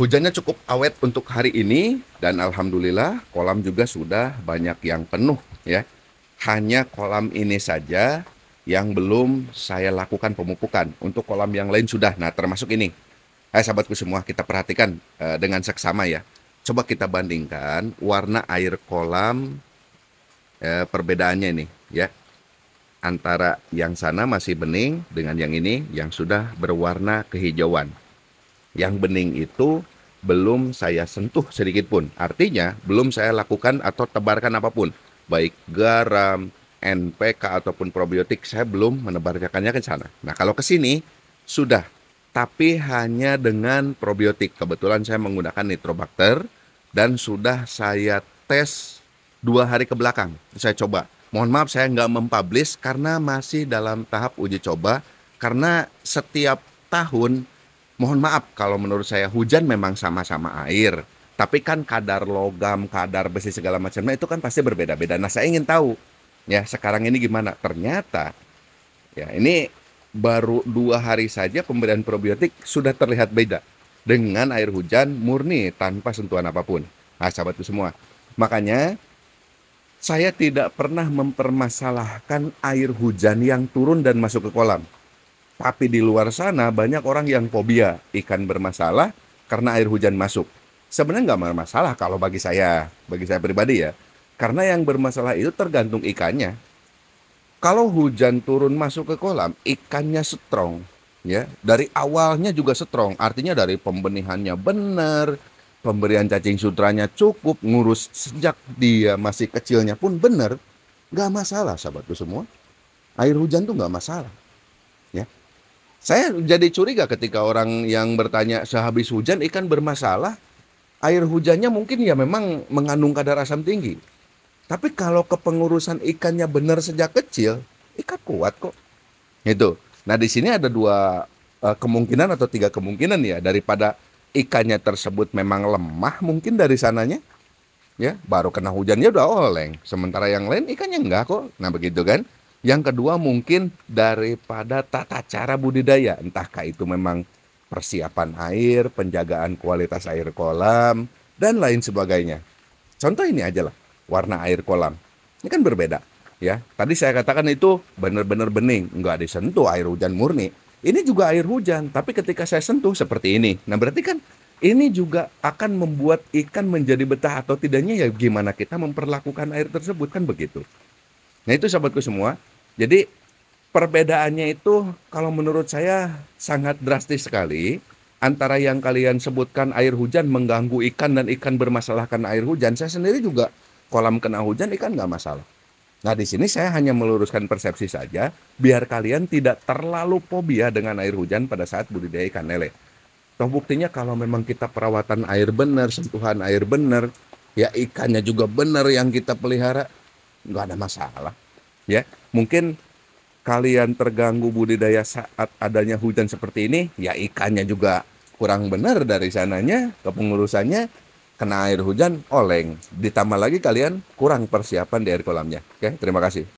Hujannya cukup awet untuk hari ini dan alhamdulillah kolam juga sudah banyak yang penuh ya. Hanya kolam ini saja yang belum saya lakukan pemupukan. Untuk kolam yang lain sudah. Nah, termasuk ini. Hai sahabatku semua, kita perhatikan dengan seksama ya. Coba kita bandingkan warna air kolam perbedaannya ini ya. Antara yang sana masih bening dengan yang ini yang sudah berwarna kehijauan. Yang bening itu belum saya sentuh sedikit pun. Artinya belum saya lakukan atau tebarkan apapun, baik garam, NPK ataupun probiotik, saya belum menebarkannya ke sana. Nah, kalau ke sini sudah, tapi hanya dengan probiotik. Kebetulan saya menggunakan nitrobakter dan sudah saya tes 2 hari ke belakang. Saya coba. Mohon maaf saya nggak mempublish karena masih dalam tahap uji coba, karena setiap tahun mohon maaf kalau menurut saya hujan memang sama-sama air. Tapi kan kadar logam, kadar besi segala macamnya itu kan pasti berbeda-beda. Nah saya ingin tahu ya sekarang ini gimana. Ternyata ya ini baru 2 hari saja pemberian probiotik sudah terlihat beda dengan air hujan murni tanpa sentuhan apapun. Nah sahabatku semua, makanya saya tidak pernah mempermasalahkan air hujan yang turun dan masuk ke kolam. Tapi di luar sana banyak orang yang fobia ikan bermasalah karena air hujan masuk. Sebenarnya nggak bermasalah kalau bagi saya pribadi ya. Karena yang bermasalah itu tergantung ikannya. Kalau hujan turun masuk ke kolam, ikannya strong ya. Dari awalnya juga strong, artinya dari pembenihannya benar, pemberian cacing sutranya cukup, ngurus sejak dia masih kecilnya pun benar. Nggak masalah sahabatku semua. Air hujan tuh nggak masalah. Saya jadi curiga ketika orang yang bertanya sehabis hujan ikan bermasalah. Air hujannya mungkin ya memang mengandung kadar asam tinggi. Tapi kalau kepengurusan ikannya benar sejak kecil, ikan kuat kok. Gitu. Nah di sini ada 2 kemungkinan atau 3 kemungkinan ya. Daripada ikannya tersebut memang lemah mungkin dari sananya. Ya baru kena hujannya udah oleng. Sementara yang lain ikannya enggak kok. Nah begitu kan. Yang kedua mungkin daripada tata cara budidaya. Entahkah itu memang persiapan air, penjagaan kualitas air kolam, dan lain sebagainya. Contoh ini aja lah, warna air kolam. Ini kan berbeda ya. Tadi saya katakan itu benar-benar bening, nggak disentuh air hujan murni. Ini juga air hujan, tapi ketika saya sentuh seperti ini. Nah berarti kan ini juga akan membuat ikan menjadi betah atau tidaknya ya gimana kita memperlakukan air tersebut kan begitu. Nah itu sahabatku semua. Jadi perbedaannya itu kalau menurut saya sangat drastis sekali. Antara yang kalian sebutkan air hujan mengganggu ikan dan ikan bermasalah karena air hujan. Saya sendiri juga kolam kena hujan ikan nggak masalah. Nah di sini saya hanya meluruskan persepsi saja. Biar kalian tidak terlalu fobia dengan air hujan pada saat budidaya ikan lele. Toh buktinya kalau memang kita perawatan air benar, sentuhan air benar, ya ikannya juga benar yang kita pelihara, nggak ada masalah ya. Mungkin kalian terganggu budidaya saat adanya hujan seperti ini ya, ikannya juga kurang benar dari sananya, kepengurusannya kena air hujan oleng, ditambah lagi kalian kurang persiapan di air kolamnya. Oke, terima kasih.